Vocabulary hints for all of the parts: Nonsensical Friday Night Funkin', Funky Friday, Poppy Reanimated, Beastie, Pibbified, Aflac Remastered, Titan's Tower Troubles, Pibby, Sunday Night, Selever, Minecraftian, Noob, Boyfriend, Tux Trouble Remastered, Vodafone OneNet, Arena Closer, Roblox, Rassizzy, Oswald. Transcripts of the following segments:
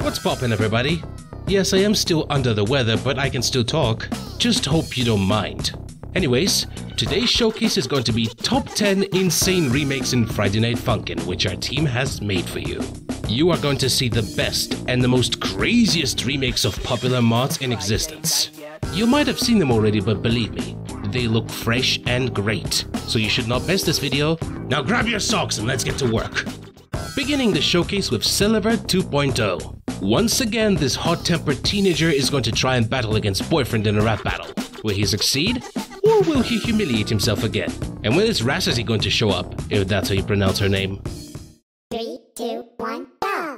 What's poppin', everybody? Yes, I am still under the weather, but I can still talk. Just hope you don't mind. Anyways, today's showcase is going to be Top 10 Insane Remakes in Friday Night Funkin', which our team has made for you. You are going to see the best and the most craziest remakes of popular mods in existence. You might have seen them already, but believe me, they look fresh and great, so you should not miss this video. Now grab your socks and let's get to work! Beginning the showcase with Selever 2.0. Once again, this hot-tempered teenager is going to try and battle against boyfriend in a rap battle. Will he succeed? Or will he humiliate himself again? And when is Rassizzy going to show up, if that's how you pronounce her name? 3, 2, 1, go!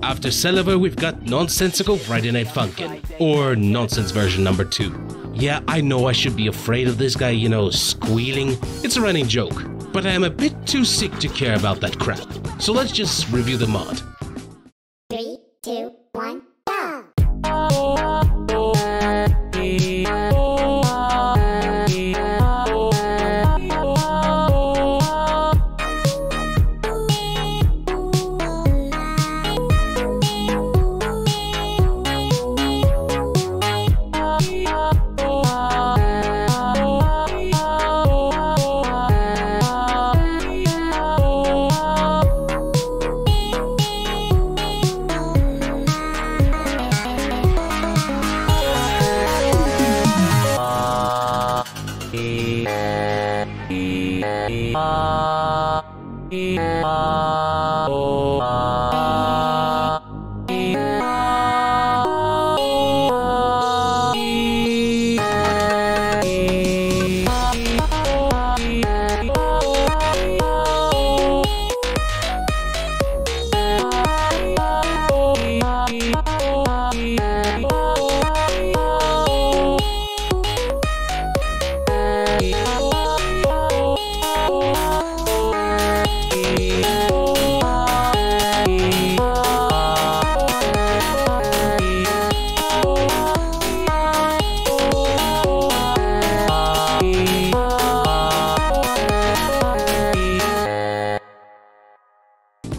After Selever, we've got Nonsensical Friday Night Funkin', or Nonsense version number 2. Yeah, I know I should be afraid of this guy, you know, squealing. It's a running joke, but I am a bit too sick to care about that crap. So let's just review the mod. 3, 2, 1, go!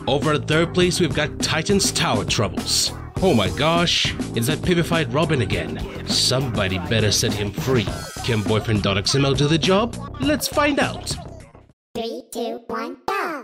Over at third place, we've got Titan's Tower Troubles. Oh my gosh, it's that Pibbified Robin again. Somebody better set him free. Can boyfriend.xml do the job? Let's find out. 3, 2, 1, go!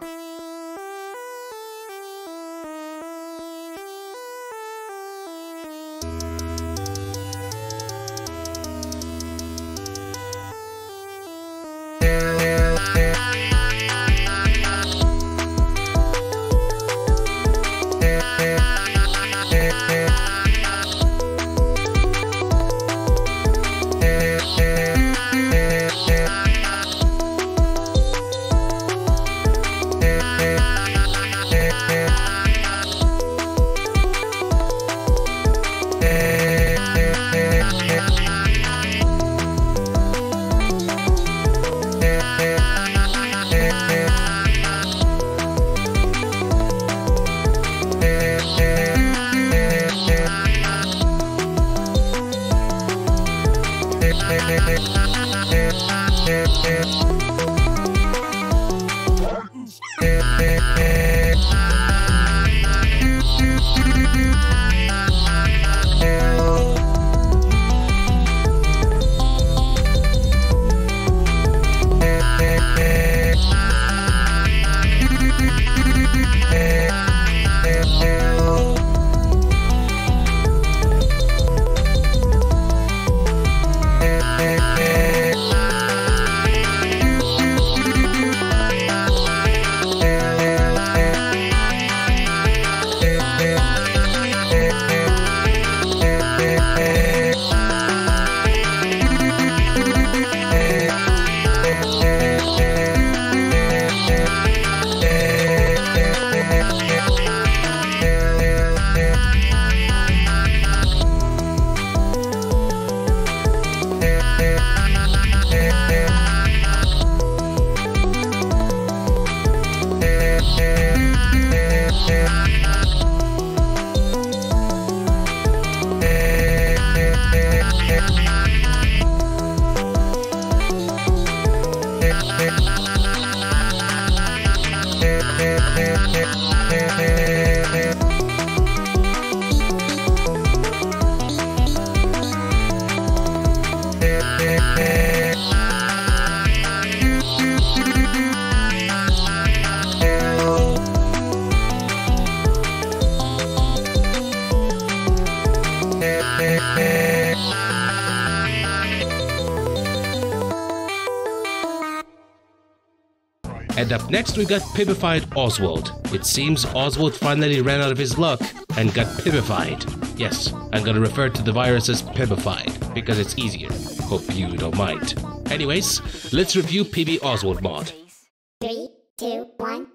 And up next, we got Pibbified Oswald. It seems Oswald finally ran out of his luck and got Pibbified. Yes, I'm gonna refer to the virus as Pibbified because it's easier. Hope you don't mind. Anyways, let's review Pibby Oswald mod. 3, 2, 1.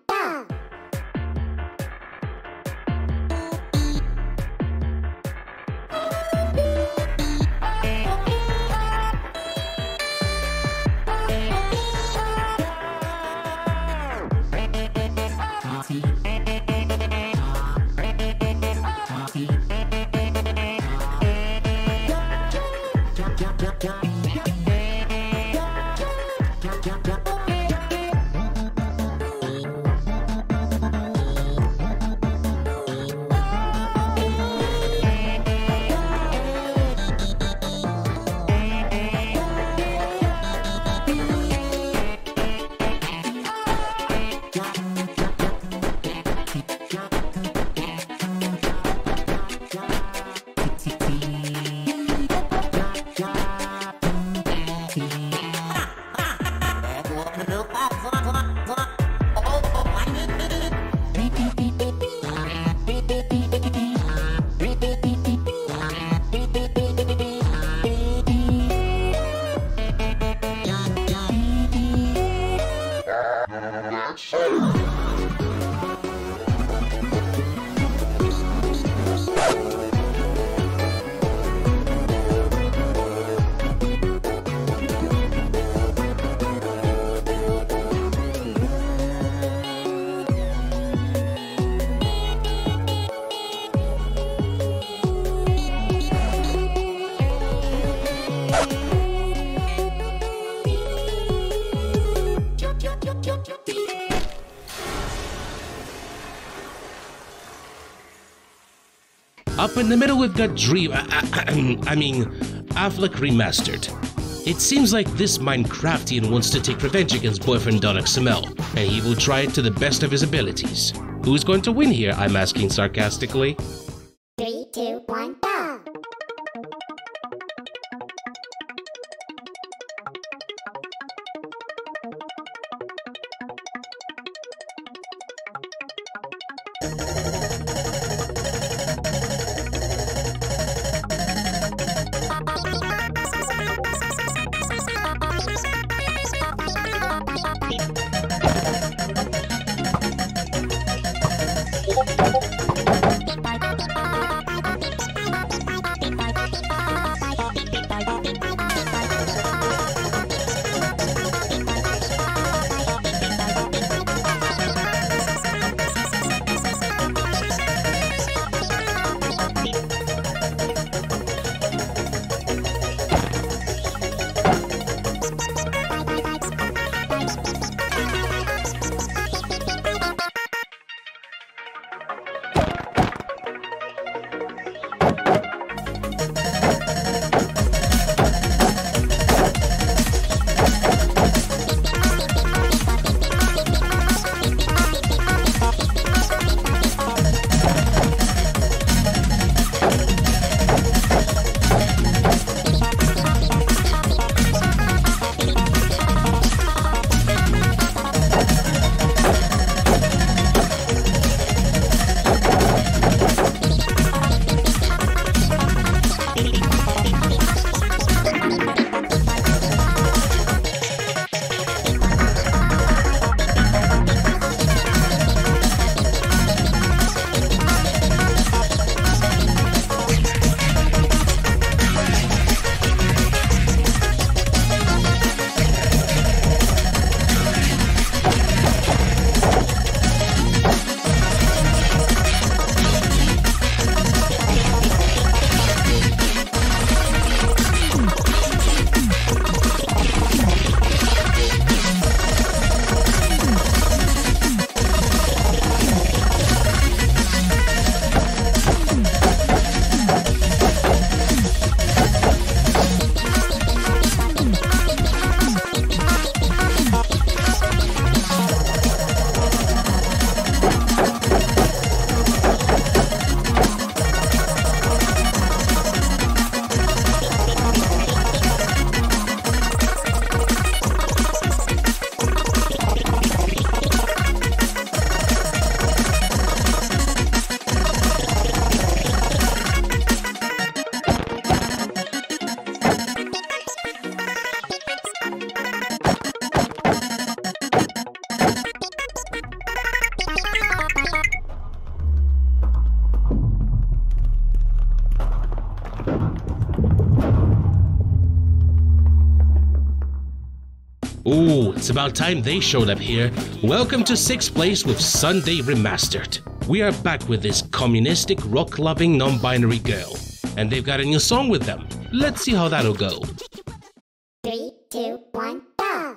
Up in the middle, we've got Dream... Aflac Remastered. It seems like this Minecraftian wants to take revenge against boyfriend Don XML, and he will try it to the best of his abilities. Who's going to win here, I'm asking sarcastically. 3, 2, 1, go! Ooh, it's about time they showed up here. Welcome to 6th place with Sunday Remastered. We are back with this communistic, rock-loving, non-binary girl. And they've got a new song with them. Let's see how that'll go. 3, 2, 1, go!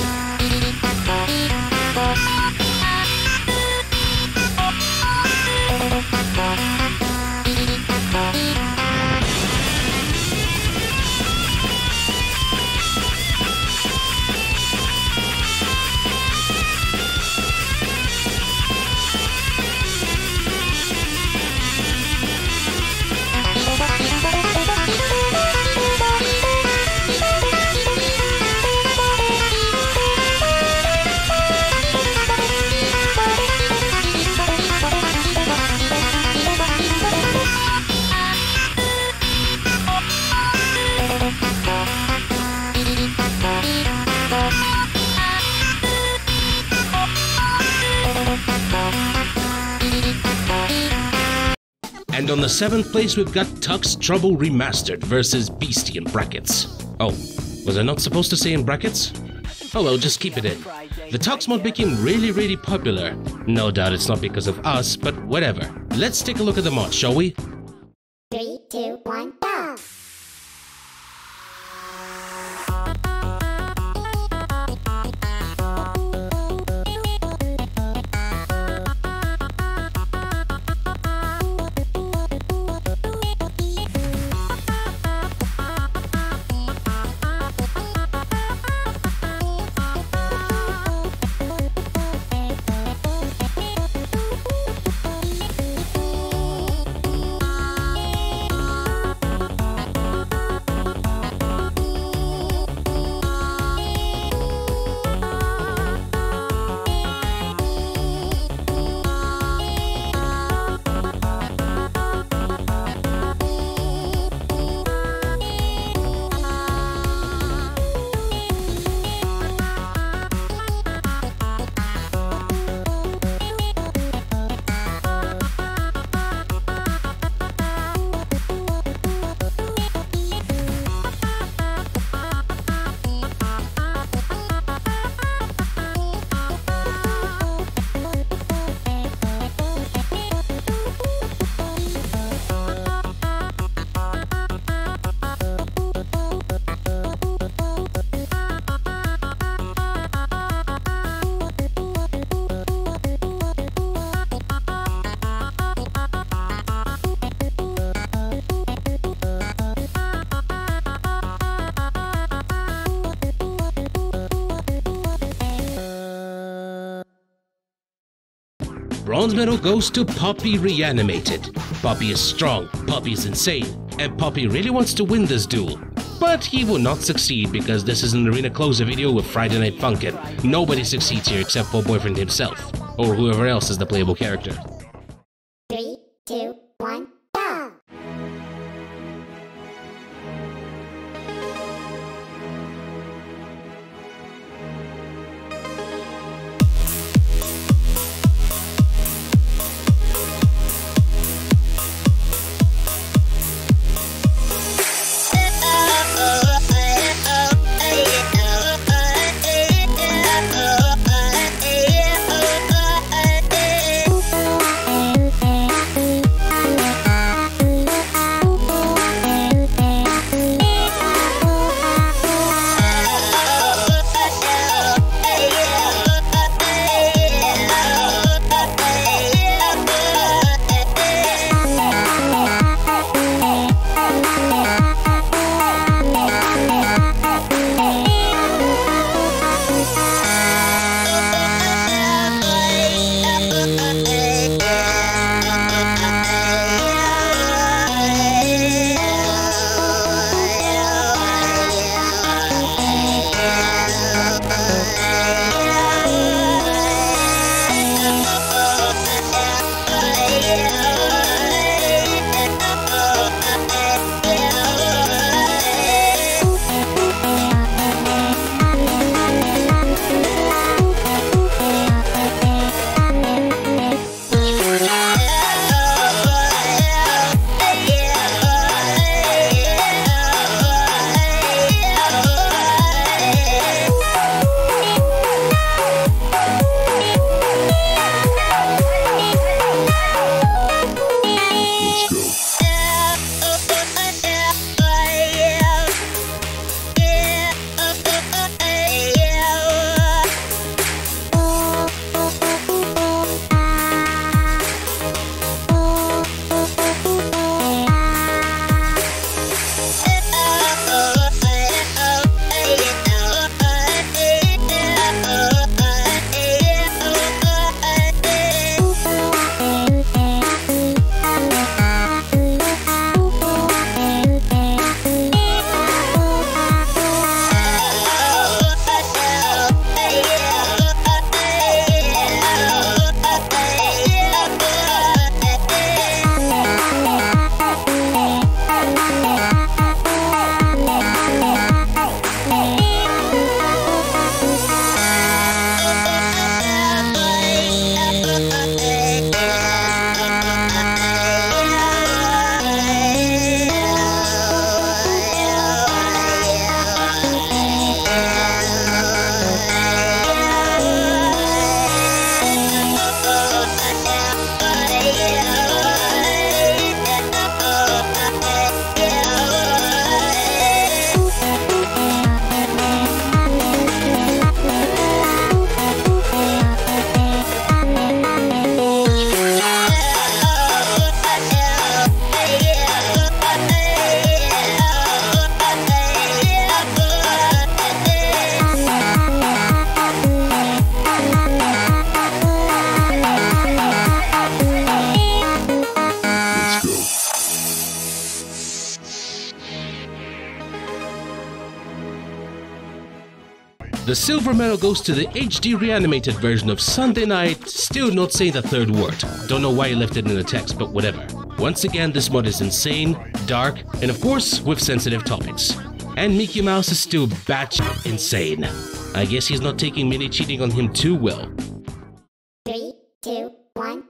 on the 7th place we've got Tux Trouble Remastered versus Beastie in brackets. Oh, was I not supposed to say in brackets? Oh well, just keep it in. The Tux mod became really popular. No doubt it's not because of us, but whatever. Let's take a look at the mod, shall we? 3, 2, 1, go! Bronze medal goes to Poppy Reanimated. Poppy is strong, Poppy is insane, and Poppy really wants to win this duel. But he will not succeed because this is an Arena Closer video with Friday Night Funkin'. Nobody succeeds here except for Boyfriend himself, or whoever else is the playable character. 3, 2, 1. The silver medal goes to the HD reanimated version of Sunday Night, still not saying the third word. Don't know why you left it in the text, but whatever. Once again, this mod is insane, dark, and of course, with sensitive topics. And Mickey Mouse is still batshit insane. I guess he's not taking mini cheating on him too well. 3, 2, 1.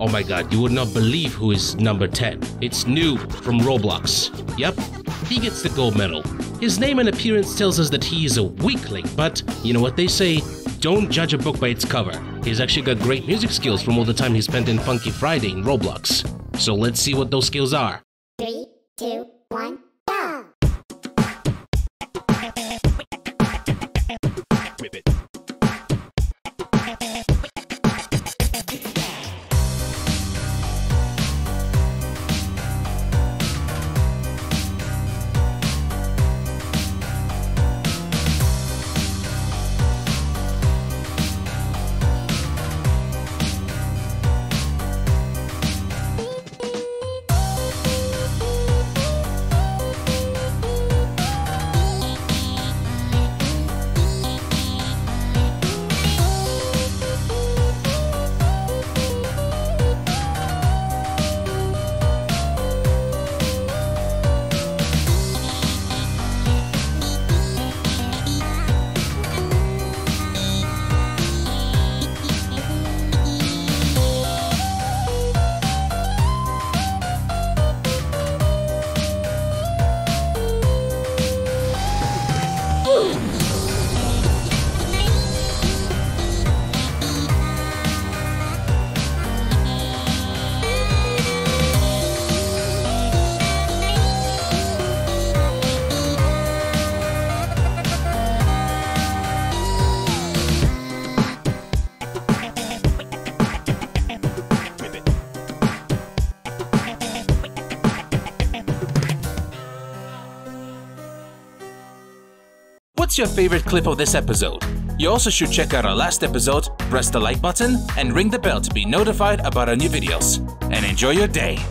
Oh my god, you would not believe who is number 10. It's Noob from Roblox. Yep, he gets the gold medal. His name and appearance tells us that he is a weakling, but you know what they say, don't judge a book by its cover. He's actually got great music skills from all the time he spent in Funky Friday in Roblox. So let's see what those skills are. 3, 2, 1. What's your favorite clip of this episode? You also should check out our last episode, press the like button and ring the bell to be notified about our new videos. And enjoy your day!